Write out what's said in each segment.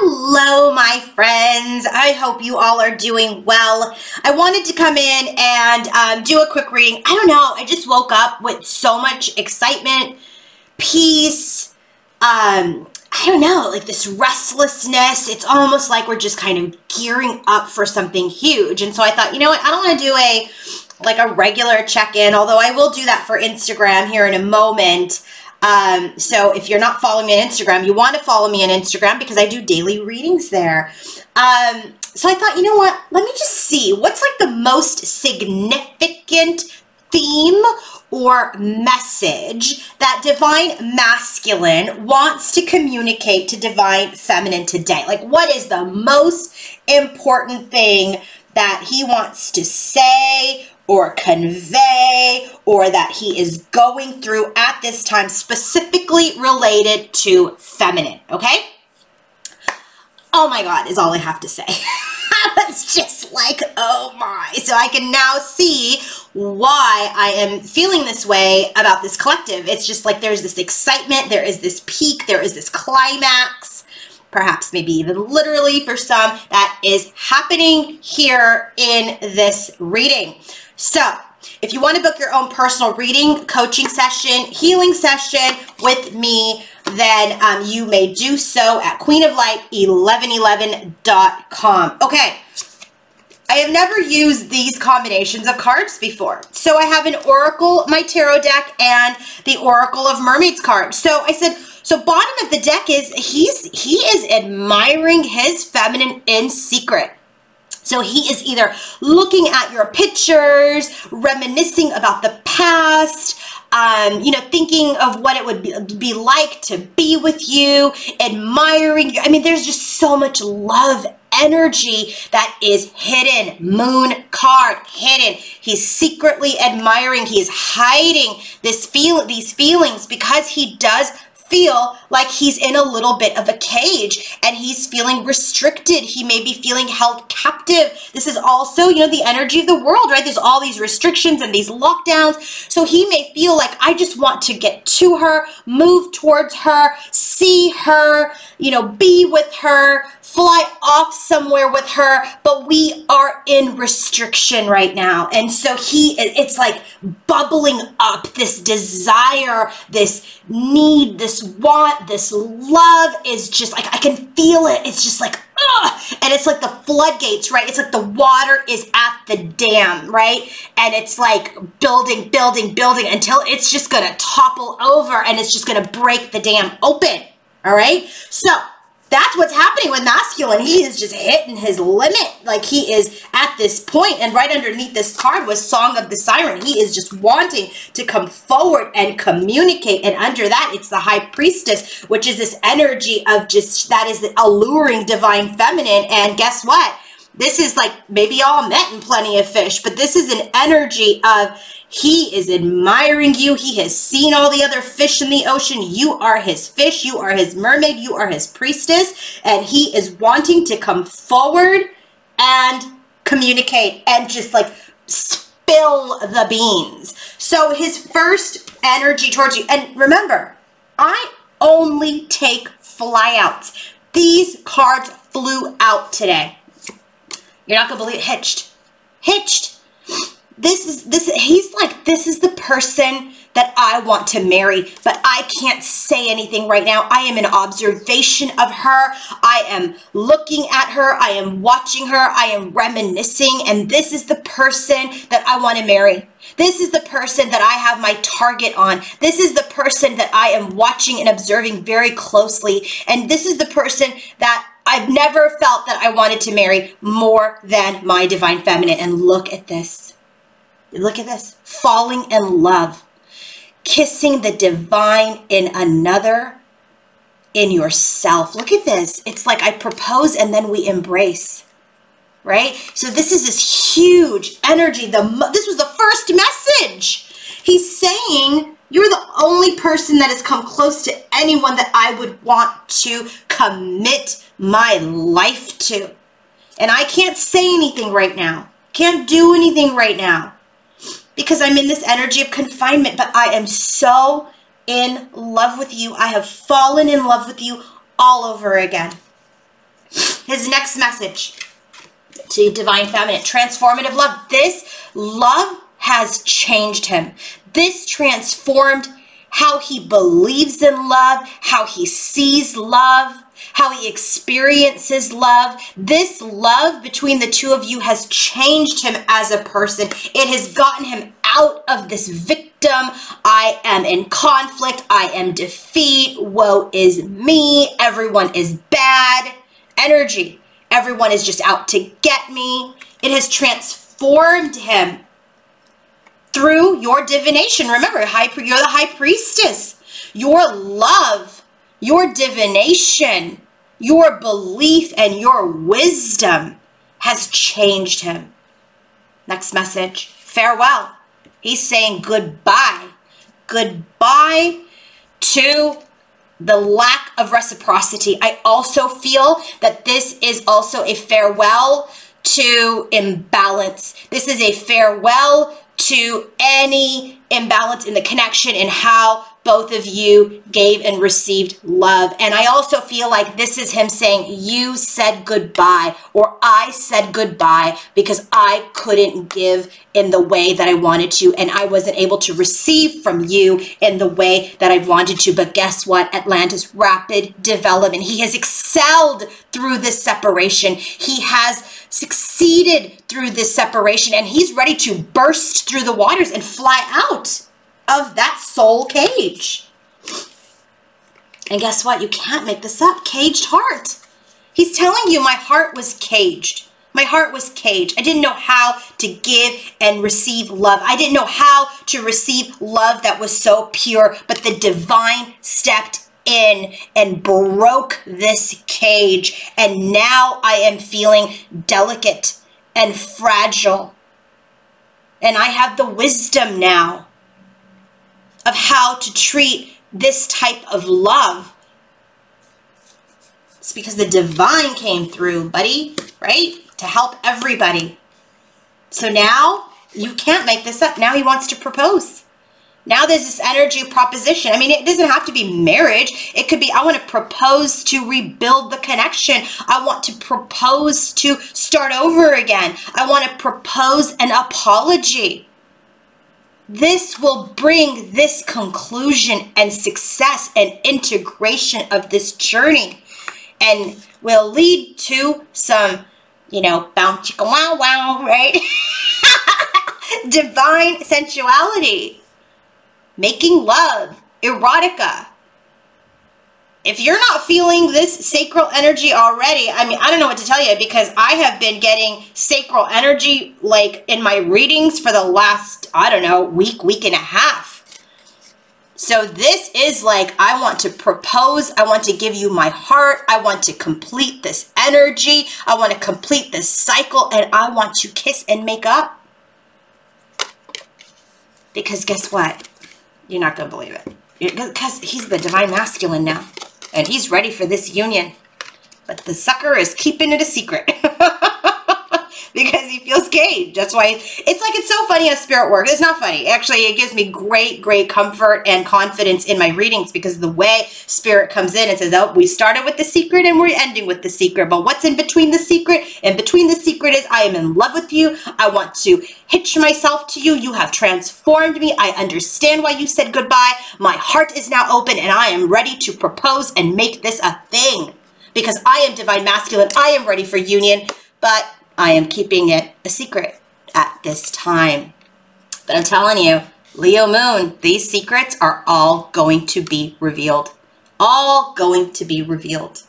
Hello, my friends. I hope you all are doing well. I wanted to come in and do a quick reading. I don't know. I just woke up with so much excitement, peace. I don't know, like this restlessness. It's almost like we're just kind of gearing up for something huge. And so I thought, you know what? I don't want to do a regular check-in, although I will do that for Instagram here in a moment. So if you're not following me on Instagram, you want to follow me on Instagram because I do daily readings there. So I thought, you know what, let me just see what's like the most significant theme or message that Divine Masculine wants to communicate to Divine Feminine today. Like, what is the most important thing that he wants to say or convey, or that he is going through at this time, specifically related to feminine, okay? Oh my God, is all I have to say. I was just like, oh my. So I can now see why I am feeling this way about this collective. It's just like there's this excitement, there is this peak, there is this climax, perhaps maybe even literally for some, that is happening here in this reading. So if you want to book your own personal reading, coaching session, healing session with me, then you may do so at queenoflight1111.com. Okay, I have never used these combinations of cards before. So I have an oracle, my tarot deck, and the Oracle of Mermaids card. So I said, so bottom of the deck is he is admiring his feminine in secret. So he is either looking at your pictures, reminiscing about the past, you know, thinking of what it would be like to be with you, admiring you. I mean, there's just so much love energy that is hidden. Moon card, hidden. He's secretly admiring. He is hiding these feelings because he does feel like he's in a little bit of a cage and he's feeling restricted. He may be feeling held captive. This is also, you know, the energy of the world, right? There's all these restrictions and these lockdowns. So he may feel like, I just want to get to her, move towards her, see her, you know, be with her, fly off somewhere with her, but we are in restriction right now. And so it's like bubbling up, this desire, this need, this want, this love is just like, I can feel it. It's just like, ugh! And it's like the floodgates, right? It's like the water is at the dam, right? And it's like building, building, building until it's just going to topple over and it's just going to break the dam open. All right. So that's what's happening with masculine. He is just hitting his limit. Like, he is at this point, and right underneath this card was Song of the Siren. He is just wanting to come forward and communicate. And under that, it's the High Priestess, which is this energy of just, that is the alluring Divine Feminine. And guess what? This is like, maybe y'all met in Plenty of Fish, but this is an energy of, he is admiring you. He has seen all the other fish in the ocean. You are his fish. You are his mermaid. You are his priestess. And he is wanting to come forward and communicate and just like spill the beans. So his first energy towards you. And remember, I only take flyouts. These cards flew out today. You're not going to believe it. Hitched. Hitched. He's like, this is the person that I want to marry, but I can't say anything right now. I am in observation of her. I am looking at her. I am watching her. I am reminiscing. And this is the person that I want to marry. This is the person that I have my target on. This is the person that I am watching and observing very closely. And this is the person that I've never felt that I wanted to marry more than my Divine Feminine. And look at this. Look at this, falling in love, kissing the divine in another, in yourself. Look at this. It's like, I propose and then we embrace, right? So this is this huge energy. This was the first message. He's saying, you're the only person that has come close to anyone that I would want to commit my life to. And I can't say anything right now. Can't do anything right now, because I'm in this energy of confinement, but I am so in love with you. I have fallen in love with you all over again. His next message to Divine Feminine, transformative love. This love has changed him. This transformed how he believes in love, how he sees love, how he experiences love. This love between the two of you has changed him as a person. It has gotten him out of this victim. I am in conflict. I am defeat. Woe is me. Everyone is bad energy. Everyone is just out to get me. It has transformed him through your divination. Remember, you're the high priestess. Your love, your divination, your belief, and your wisdom has changed him. Next message, farewell. He's saying goodbye. Goodbye to the lack of reciprocity. I also feel that this is also a farewell to imbalance. This is a farewell to any imbalance in the connection and how both of you gave and received love. And I also feel like this is him saying, you said goodbye, or I said goodbye because I couldn't give in the way that I wanted to, and I wasn't able to receive from you in the way that I wanted to. But guess what? Atlantis, rapid development. He has excelled through this separation. He has succeeded through this separation, and he's ready to burst through the waters and fly out of that soul cage. And guess what? You can't make this up. Caged heart. He's telling you, my heart was caged. My heart was caged. I didn't know how to give and receive love. I didn't know how to receive love that was so pure, but the divine stepped in and broke this cage. And now I am feeling delicate and fragile. And I have the wisdom now of how to treat this type of love. It's because the divine came through, buddy, right? To help everybody. So now you can't make this up. Now he wants to propose. Now there's this energy proposition. I mean, it doesn't have to be marriage. It could be, I want to propose to rebuild the connection. I want to propose to start over again. I want to propose an apology. This will bring this conclusion and success and integration of this journey, and will lead to some, you know, bounce chicka wow wow, right? Divine sensuality, making love, erotica. If you're not feeling this sacral energy already, I mean, I don't know what to tell you, because I have been getting sacral energy like in my readings for the last, I don't know, week and a half. So this is like, I want to propose. I want to give you my heart. I want to complete this energy. I want to complete this cycle, and I want to kiss and make up. Because guess what? You're not going to believe it. Because he's the divine masculine now. And he's ready for this union. But the sucker is keeping it a secret. Because he feels caged. That's why it's like, it's so funny how spirit works. It's not funny. Actually, it gives me great, great comfort and confidence in my readings, because the way spirit comes in and says, oh, we started with the secret and we're ending with the secret. But what's in between the secret? In between the secret is, I am in love with you. I want to hitch myself to you. You have transformed me. I understand why you said goodbye. My heart is now open, and I am ready to propose and make this a thing, because I am divine masculine. I am ready for union, but I am keeping it a secret at this time. But I'm telling you, Leo Moon, these secrets are all going to be revealed. All going to be revealed.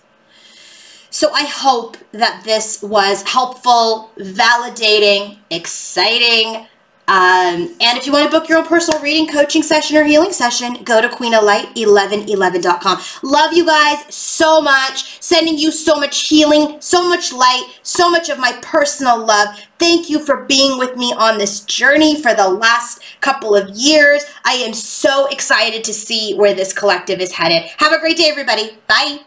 So I hope that this was helpful, validating, exciting. And if you want to book your own personal reading, coaching session, or healing session, go to queenoflight1111.com. Love you guys so much. Sending you so much healing, so much light, so much of my personal love. Thank you for being with me on this journey for the last couple of years. I am so excited to see where this collective is headed. Have a great day, everybody. Bye.